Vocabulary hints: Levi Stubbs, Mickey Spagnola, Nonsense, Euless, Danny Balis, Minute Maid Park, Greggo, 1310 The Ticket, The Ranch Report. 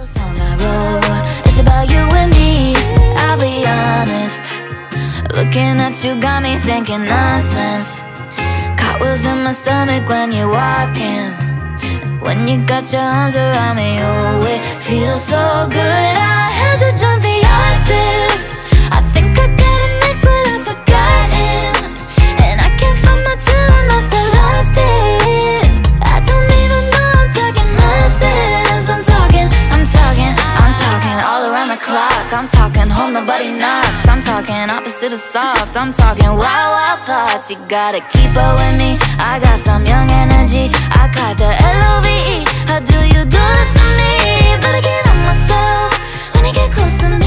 On the road, it's about you and me. I'll be honest, looking at you got me thinking nonsense. Cartwheels in my stomach when you're walking, when you got your arms around me. Oh, it feels so good. I had to jump the octave. I think I got an X, but I've forgotten, and I can't find my chill and I still lost it. I don't even know I'm talking nonsense. I'm talking all around the clock. I'm talking home, nobody knocks. I'm talking opposite of soft. I'm talking wild, wild thoughts. You gotta keep up with me. I got some young energy. I caught the LOVE. How do you do this to me? But I get on myself when you get close to me.